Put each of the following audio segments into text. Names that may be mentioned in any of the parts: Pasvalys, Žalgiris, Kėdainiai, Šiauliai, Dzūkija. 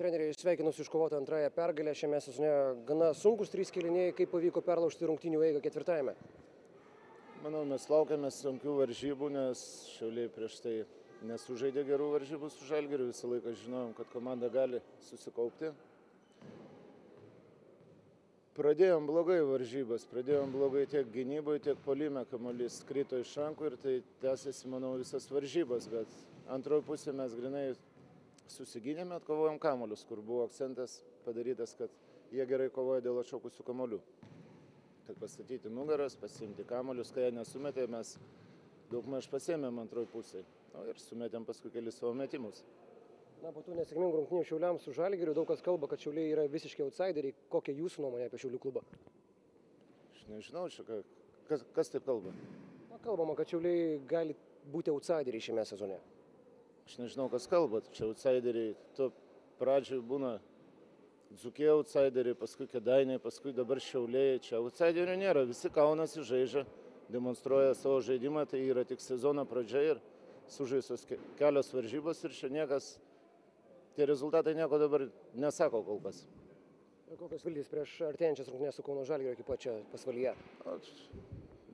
Treneriai, sveikinusi iškovotą antrąją pergalę, šiame sezone gana sunkus trys kėliniai, kaip pavyko perlaužti rungtynių eigą ketvirtajame? Manau, mes laukiame sunkių varžybų, nes Šiauliai prieš tai nesužaidė gerų varžybų su Žalgiriu, visą laiką žinojom, kad komanda gali susikaupti. Pradėjom blogai varžybas, pradėjom blogai tiek gynyboje, tiek puolime, kamuolys krito iš rankų ir tai tęsėsi, manau, visas varžybas, bet antroje pusėje mes grinai susigynėme, atkovojom kamuolius, kur buvo akcentas padarytas, kad jie gerai kovoja dėl atšaukusių kamuolių. Kad pastatyti nugaras, pasiimti kamuolius, kai jie nesumetė, mes daugmaž pasiėmėm antroje pusėje ir sumetėm paskui kelis savo metimus. Na, po tų nesėkmingų rungtynių Šiauliams su Žalgiriu daug kas kalba, kad Šiauliai yra visiškai outsideriai. Kokia jūsų nuomonė apie Šiaulių klubą? Aš nežinau, kas taip kalba? Na, kalbama, kad Šiauliai gali būti outsideriai šiame sezone. Aš nežinau, kas kalba, čia outsideriai, tu pradžioj būna Dzūkija outsideriai, paskui Kėdainiai, paskui dabar Šiauliai, čia outsiderių nėra, visi kaunasi, žaidžia, demonstruoja savo žaidimą, tai yra tik sezono pradžia ir sužaistos kelios varžybos ir čia niekas, tie rezultatai nieko dabar nesako kol kas. Kokios viltys prieš artėjančias rungtynes su Kauno Žalgirio ekipa čia Pasvalyje?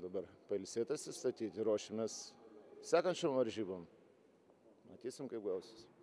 Dabar pailsėtas įstatyti, ruošimės sekančiom varžybom. Matysim, kaip gausis.